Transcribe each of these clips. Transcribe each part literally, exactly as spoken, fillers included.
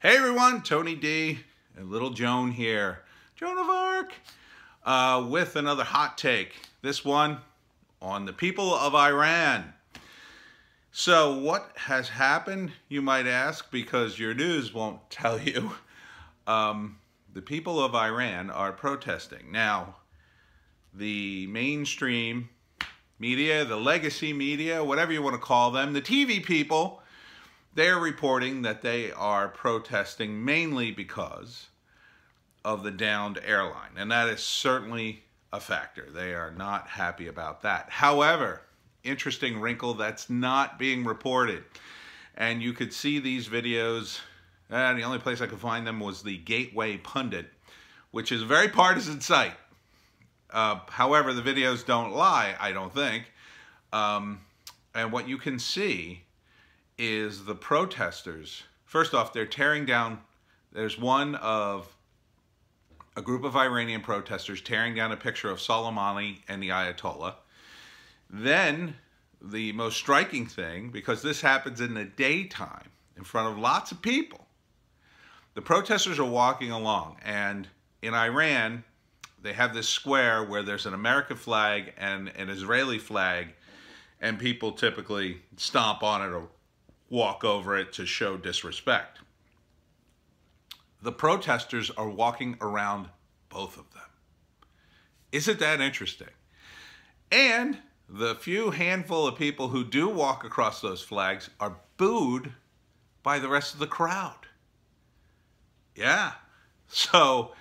Hey everyone, Tony D and little Joan here, Joan of Arc, uh, with another hot take. This one on the people of Iran. So what has happened, you might ask, because your news won't tell you. Um, the people of Iran are protesting. Now, the mainstream media, the legacy media, whatever you want to call them, the T V people, they're reporting that they are protesting mainly because of the downed airline. And that is certainly a factor. They are not happy about that. However, interesting wrinkle that's not being reported. And you could see these videos. Uh, the only place I could find them was the Gateway Pundit, which is a very partisan site. Uh, however, the videos don't lie, I don't think. Um, and what you can see is the protesters. First off, they're tearing down, there's one of a group of Iranian protesters tearing down a picture of Soleimani and the Ayatollah. Then the most striking thing, because this happens in the daytime in front of lots of people, the protesters are walking along, and in Iran, they have this square where there's an American flag and an Israeli flag, and people typically stomp on it or walk over it to show disrespect. The protesters are walking around both of them. Isn't that interesting? And the few handful of people who do walk across those flags are booed by the rest of the crowd. Yeah. So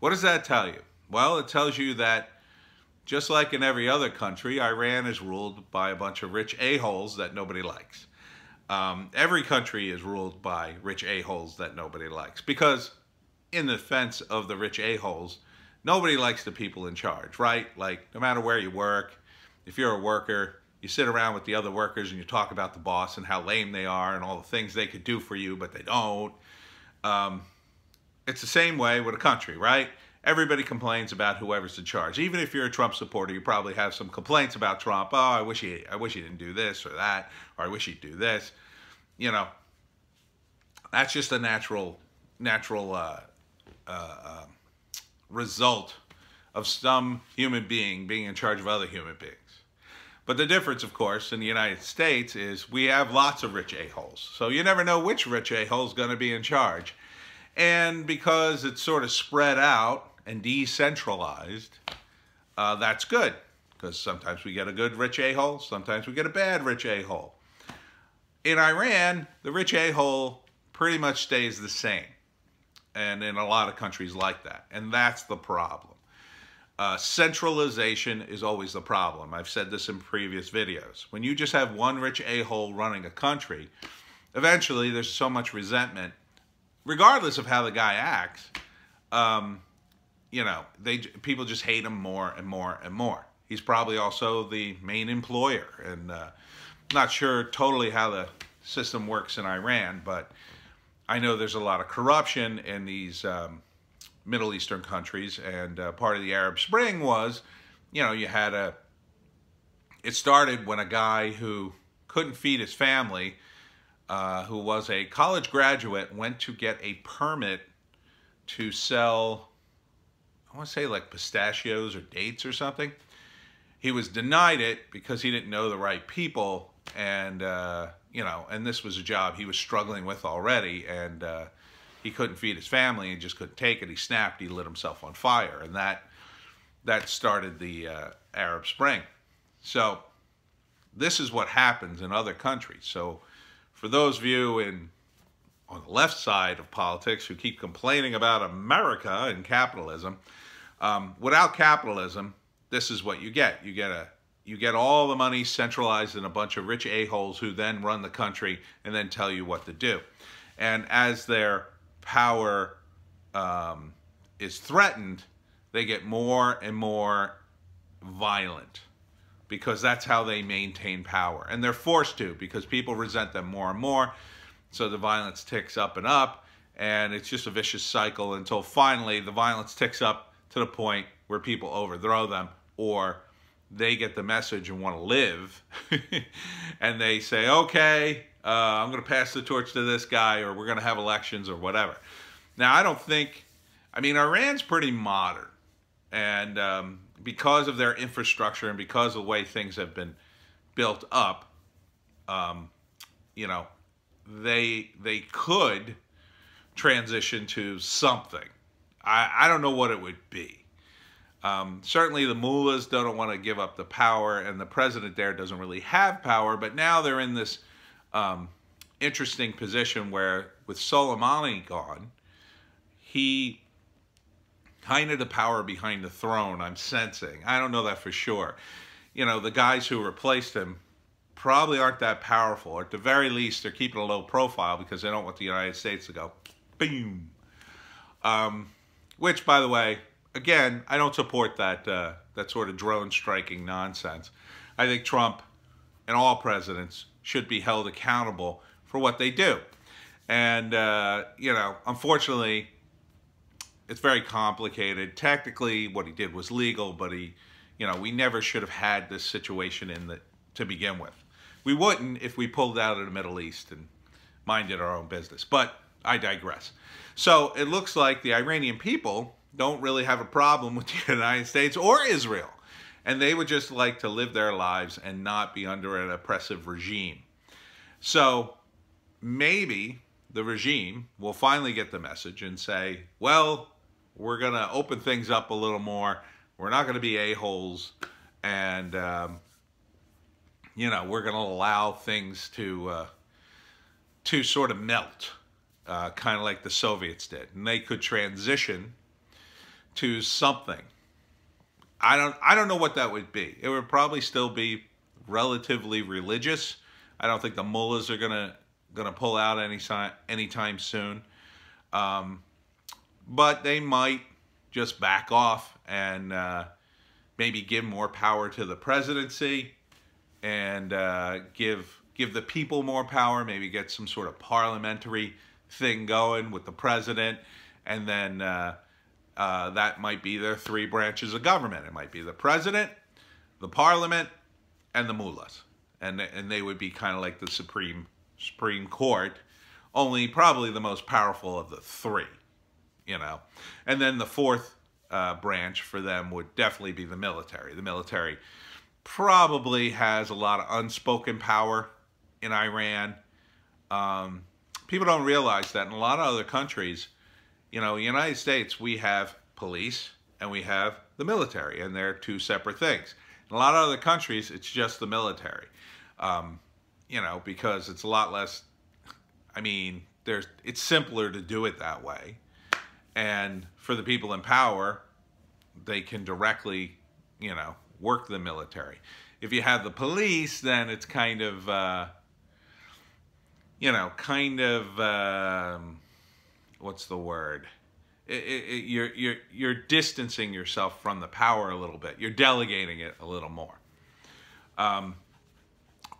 what does that tell you? Well, it tells you that just like in every other country, Iran is ruled by a bunch of rich a-holes that nobody likes. Um, every country is ruled by rich a-holes that nobody likes, because in the defense of the rich a-holes, nobody likes the people in charge, right? Like, no matter where you work, if you're a worker, you sit around with the other workers and you talk about the boss and how lame they are and all the things they could do for you, but they don't. Um, it's the same way with a country, right? Everybody complains about whoever's in charge. Even if you're a Trump supporter, you probably have some complaints about Trump. Oh, I wish he, I wish he didn't do this or that, or I wish he'd do this. You know, that's just a natural, natural uh, uh, uh, result of some human being being in charge of other human beings. But the difference, of course, in the United States is we have lots of rich a-holes. So you never know which rich a-hole is going to be in charge. And because it's sort of spread out and decentralized, uh, that's good, because sometimes we get a good rich a-hole, sometimes we get a bad rich a-hole. In Iran, the rich a-hole pretty much stays the same, and in a lot of countries like that, and that's the problem. Uh, centralization is always the problem. I've said this in previous videos. When you just have one rich a-hole running a country, eventually there's so much resentment, regardless of how the guy acts. Um, you know, they people just hate him more and more and more. He's probably also the main employer, and uh, not sure totally how the system works in Iran, but I know there's a lot of corruption in these um, Middle Eastern countries, and uh, part of the Arab Spring was, you know, you had a, it started when a guy who couldn't feed his family, uh, who was a college graduate, went to get a permit to sell, I want to say like pistachios or dates or something. He was denied it because he didn't know the right people. And, uh, you know, and this was a job he was struggling with already. And uh, he couldn't feed his family and just couldn't take it. He snapped, he lit himself on fire. And that, that started the uh, Arab Spring. So this is what happens in other countries. So for those of you in on the left side of politics who keep complaining about America and capitalism, um, without capitalism, this is what you get. You get a you get all the money centralized in a bunch of rich a-holes who then run the country and then tell you what to do. And as their power um, is threatened, they get more and more violent, because that's how they maintain power. And they're forced to, because people resent them more and more. So the violence ticks up and up, and it's just a vicious cycle until finally the violence ticks up to the point where people overthrow them, or they get the message and want to live, and they say, okay, uh, I'm going to pass the torch to this guy, or we're going to have elections or whatever. Now, I don't think, I mean, Iran's pretty modern, and um, because of their infrastructure and because of the way things have been built up, um, you know, they, they could transition to something. I, I don't know what it would be. Um, certainly the mullahs don't want to give up the power, and the president there doesn't really have power, but now they're in this um, interesting position where, with Soleimani gone, he kind of the power behind the throne, I'm sensing. I don't know that for sure. You know, the guys who replaced him probably aren't that powerful, or at the very least, they're keeping a low profile because they don't want the United States to go, boom. Um, which, by the way, again, I don't support that, uh, that sort of drone-striking nonsense. I think Trump and all presidents should be held accountable for what they do. And, uh, you know, unfortunately, it's very complicated. Technically, what he did was legal, but he, you know, we never should have had this situation in the, to begin with. We wouldn't if we pulled out of the Middle East and minded our own business. But I digress. So it looks like the Iranian people don't really have a problem with the United States or Israel. And they would just like to live their lives and not be under an oppressive regime. So maybe the regime will finally get the message and say, well, we're going to open things up a little more. We're not going to be a-holes. And, um, you know, we're going to allow things to, uh, to sort of melt, uh, kind of like the Soviets did. And they could transition to something. I don't, I don't know what that would be. It would probably still be relatively religious. I don't think the mullahs are gonna gonna pull out any anytime soon, um, but they might just back off and uh, maybe give more power to the presidency and uh, give give the people more power. Maybe get some sort of parliamentary thing going with the president, and then. Uh, Uh, that might be their three branches of government. It might be the president, the parliament, and the mullahs. And, and they would be kind of like the Supreme, Supreme Court, only probably the most powerful of the three, you know. And then the fourth uh, branch for them would definitely be the military. The military probably has a lot of unspoken power in Iran. Um, people don't realize that in a lot of other countries. You know, in the United States, we have police and we have the military, and they're two separate things. In a lot of other countries, it's just the military, um, you know, because it's a lot less, I mean, there's, it's simpler to do it that way. And for the people in power, they can directly, you know, work the military. If you have the police, then it's kind of, uh, you know, kind of... Um, what's the word? It, it, it, you're, you're, you're distancing yourself from the power a little bit. You're delegating it a little more. Um,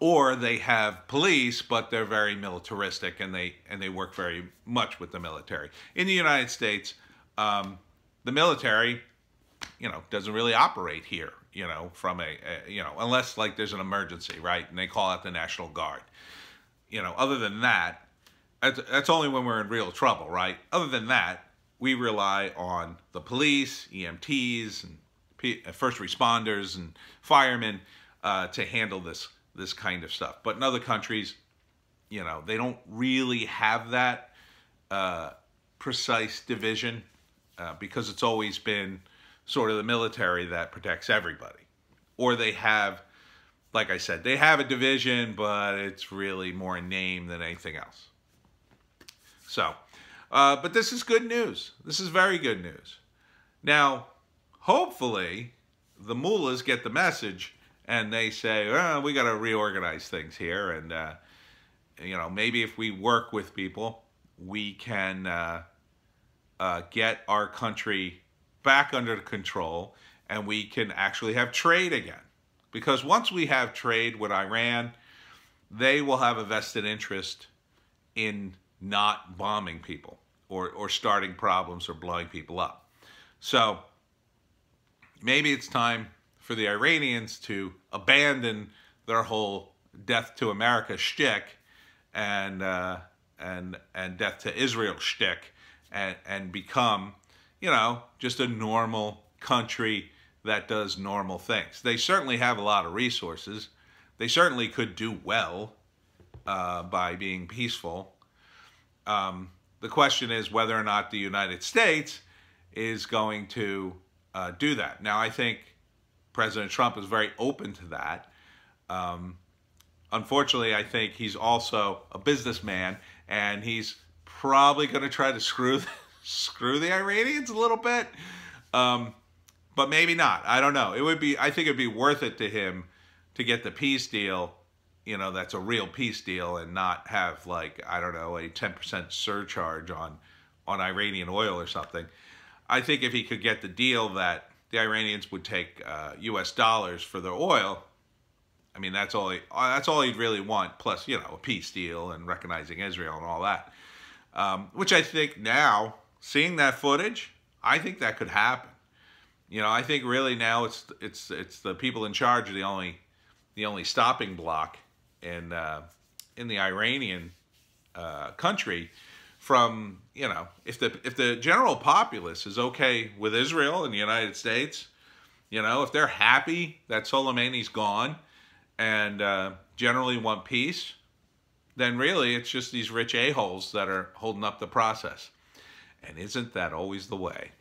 or they have police, but they're very militaristic, and they, and they work very much with the military. In the United States, um, the military, you know, doesn't really operate here, you know, from a, a, you know, unless like there's an emergency, right? And they call out the National Guard. You know, other than that, that's only when we're in real trouble, right? Other than that, we rely on the police, E M Ts, and first responders and firemen uh, to handle this this kind of stuff. But in other countries, you know, they don't really have that uh, precise division uh, because it's always been sort of the military that protects everybody. Or they have, like I said, they have a division, but it's really more a name than anything else. So, uh, but this is good news. This is very good news. Now, hopefully, the mullahs get the message and they say, oh, we got to reorganize things here. And, uh, you know, maybe if we work with people, we can uh, uh, get our country back under control, and we can actually have trade again. Because once we have trade with Iran, they will have a vested interest in not bombing people or, or starting problems or blowing people up. So maybe it's time for the Iranians to abandon their whole death to America shtick and uh, and and death to Israel shtick and and become, you know, just a normal country that does normal things. They certainly have a lot of resources. They certainly could do well uh, by being peaceful. Um, the question is whether or not the United States is going to uh, do that. Now, I think President Trump is very open to that. Um, unfortunately, I think he's also a businessman, and he's probably going to try to screw the, screw the Iranians a little bit, um, but maybe not. I don't know. It would be. I think it'd be worth it to him to get the peace deal, you know, that's a real peace deal, and not have, like, I don't know, a ten percent surcharge on, on Iranian oil or something. I think if he could get the deal that the Iranians would take uh, U S dollars for their oil, I mean, that's all, he, that's all he'd really want, plus, you know, a peace deal and recognizing Israel and all that, um, which I think now, seeing that footage, I think that could happen. You know, I think really now it's, it's, it's the people in charge are the only, the only stopping block in, uh, in the Iranian uh, country. From, you know, if the if the general populace is okay with Israel and the United States, you know, if they're happy that Soleimani's gone and uh, generally want peace, then really it's just these rich a-holes that are holding up the process. And isn't that always the way?